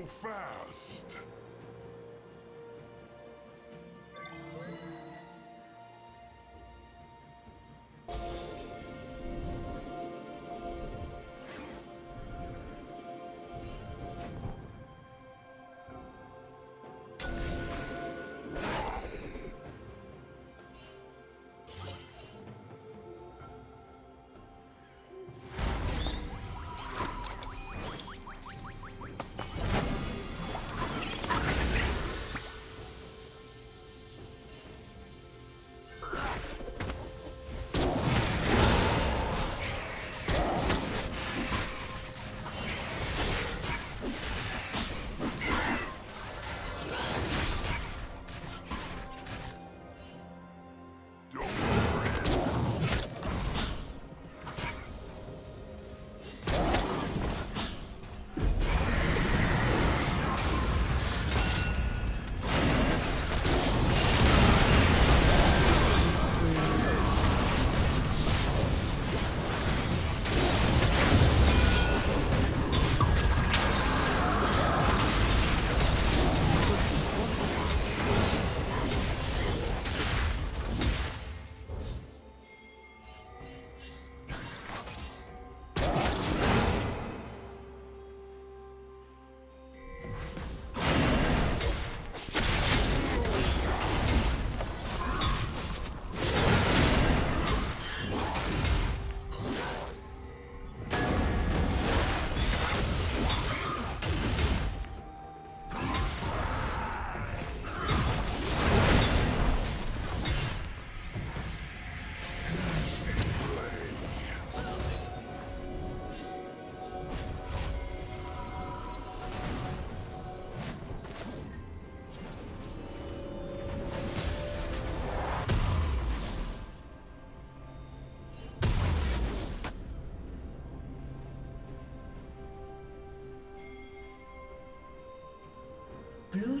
so fast. Blue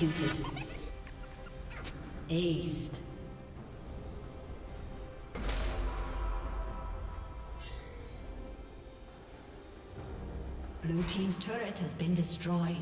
Executed. Aced. Blue team's turret has been destroyed.